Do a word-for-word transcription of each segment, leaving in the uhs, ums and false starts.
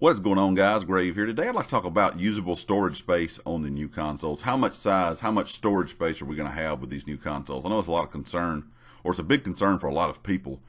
What's going on, guys? Grave here. Today I'd like to talk about usable storage space on the new consoles. How much size, how much storage space are we going to have with these new consoles? I know it's a lot of concern, or it's a big concern for a lot of people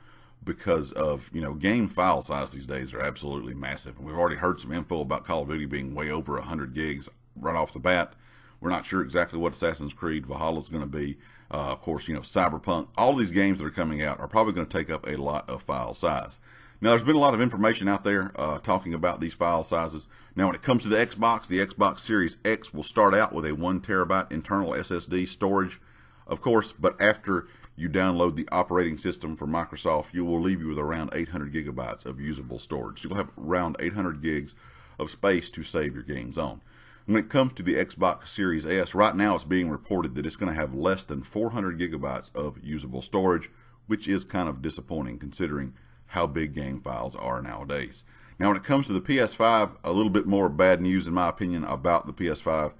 because of, you know, game file size these days are absolutely massive. And we've already heard some info about Call of Duty being way over one hundred gigs right off the bat. We're not sure exactly what Assassin's Creed Valhalla is going to be. Uh, of course, you know, Cyberpunk. All these games that are coming out are probably going to take up a lot of file size. Now, there's been a lot of information out there uh, talking about these file sizes. Now, when it comes to the Xbox, the Xbox Series X will start out with a one terabyte internal S S D storage, of course, but after you download the operating system from Microsoft, you will leave you with around eight hundred gigabytes of usable storage. You'll have around eight hundred gigs of space to save your games on. When it comes to the Xbox Series S, right now it's being reported that it's going to have less than four hundred gigabytes of usable storage, which is kind of disappointing considering how big game files are nowadays. Now, when it comes to the P S five, a little bit more bad news in my opinion about the P S five.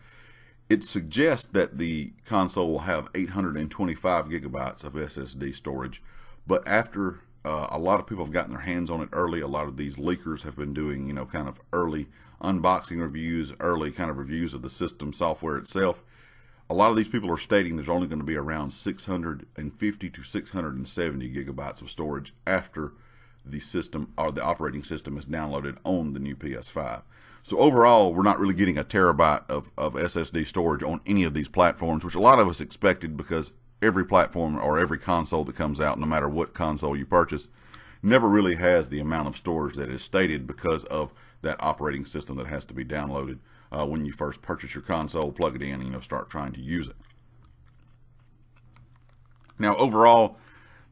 It suggests that the console will have eight hundred twenty-five gigabytes of S S D storage, but after uh, a lot of people have gotten their hands on it early, a lot of these leakers have been doing, you know, kind of early unboxing reviews, early kind of reviews of the system software itself. A lot of these people are stating there's only going to be around six hundred fifty to six hundred seventy gigabytes of storage after the system or the operating system is downloaded on the new P S five. So overall, we're not really getting a terabyte of, of S S D storage on any of these platforms, which a lot of us expected because every platform or every console that comes out, no matter what console you purchase, never really has the amount of storage that is stated because of that operating system that has to be downloaded uh, when you first purchase your console, plug it in, and, you know, start trying to use it. Now, overall,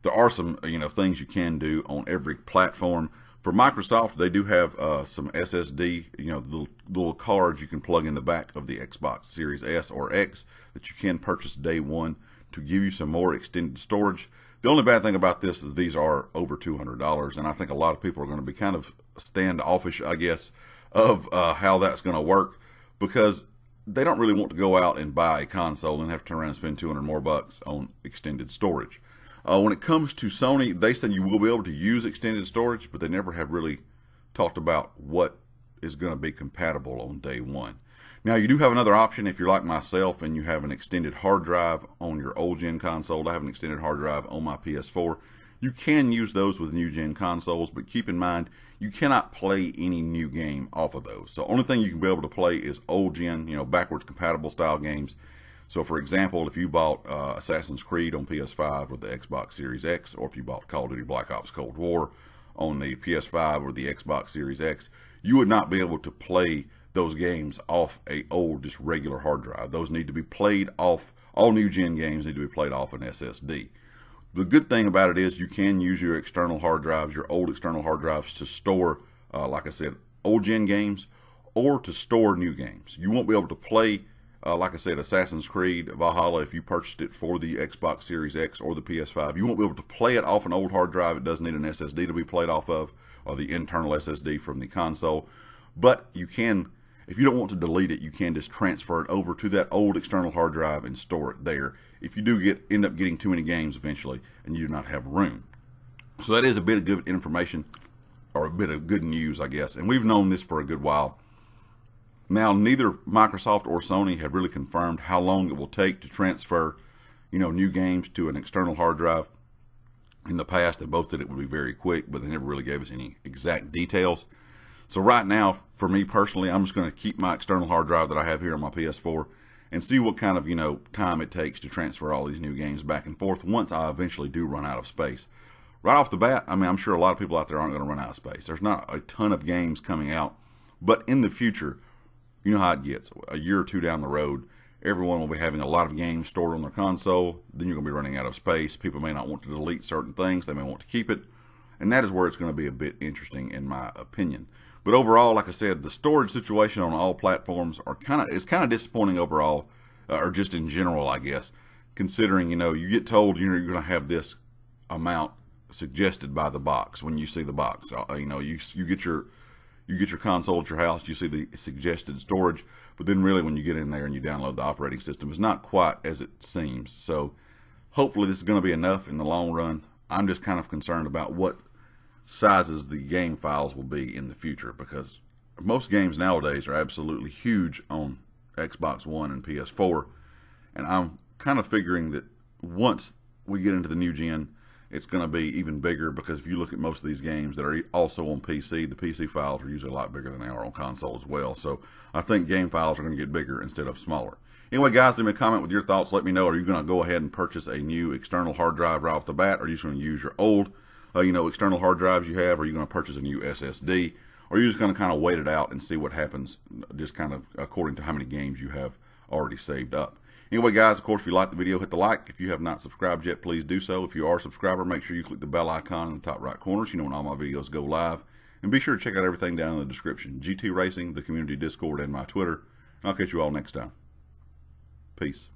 there are some, you know, things you can do on every platform. For Microsoft, they do have uh, some S S D, you know, little, little cards you can plug in the back of the Xbox Series S or X that you can purchase day one to give you some more extended storage. The only bad thing about this is these are over two hundred dollars, and I think a lot of people are going to be kind of standoffish, I guess, of uh, how that's going to work, because they don't really want to go out and buy a console and have to turn around and spend two hundred more bucks on extended storage. Uh, when it comes to Sony, they said you will be able to use extended storage, but they never have really talked about what is going to be compatible on day one. Now, you do have another option if you're like myself and you have an extended hard drive on your old gen console. I have an extended hard drive on my P S four. You can use those with new gen consoles, but keep in mind you cannot play any new game off of those. So only thing you can be able to play is old gen, you know, backwards compatible style games. So, for example, if you bought uh, Assassin's Creed on P S five with the Xbox Series X, or if you bought Call of Duty Black Ops Cold War on the P S five or the Xbox Series X, you would not be able to play those games off a old, just regular hard drive. Those need to be played off, all new gen games need to be played off an S S D. The good thing about it is you can use your external hard drives, your old external hard drives, to store, uh, like I said, old gen games or to store new games. You won't be able to play Uh, like I said, Assassin's Creed Valhalla, if you purchased it for the Xbox Series X or the P S five, you won't be able to play it off an old hard drive. It does need an S S D to be played off of, or the internal S S D from the console. But you can, if you don't want to delete it, you can just transfer it over to that old external hard drive and store it there. If you do get end up getting too many games eventually and you do not have room. So that is a bit of good information, or a bit of good news, I guess. And we've known this for a good while. Now, neither Microsoft or Sony have really confirmed how long it will take to transfer, you know, new games to an external hard drive. In the past, they both said it would be very quick, but they never really gave us any exact details. So right now, for me personally, I'm just going to keep my external hard drive that I have here on my P S four and see what kind of, you know, time it takes to transfer all these new games back and forth once I eventually do run out of space. Right off the bat, I mean, I'm sure a lot of people out there aren't going to run out of space. There's not a ton of games coming out, but in the future, you know how it gets. A year or two down the road, everyone will be having a lot of games stored on their console. Then you're going to be running out of space. People may not want to delete certain things. They may want to keep it. And that is where it's going to be a bit interesting, in my opinion. But overall, like I said, the storage situation on all platforms are kind of, it's kind of disappointing overall, uh, or just in general, I guess, considering, you know, you get told you're going to have this amount suggested by the box. When you see the box, you know, you, you get your... You get your console at your house, you see the suggested storage, but then really when you get in there and you download the operating system, it's not quite as it seems. So hopefully this is going to be enough in the long run. I'm just kind of concerned about what sizes the game files will be in the future, because most games nowadays are absolutely huge on Xbox One and P S four, and I'm kind of figuring that once we get into the new gen, it's going to be even bigger, because if you look at most of these games that are also on P C, the P C files are usually a lot bigger than they are on console as well. So I think game files are going to get bigger instead of smaller. Anyway, guys, leave me a comment with your thoughts. Let me know, are you going to go ahead and purchase a new external hard drive right off the bat, or are you just going to use your old uh, you know, external hard drives you have? Or are you going to purchase a new S S D? Or are you just going to kind of wait it out and see what happens, just kind of according to how many games you have already saved up? Anyway, guys, of course, if you like the video, hit the like. If you have not subscribed yet, please do so. If you are a subscriber, make sure you click the bell icon in the top right corner so you know when all my videos go live. And be sure to check out everything down in the description. G T Racing, the community Discord, and my Twitter. And I'll catch you all next time. Peace.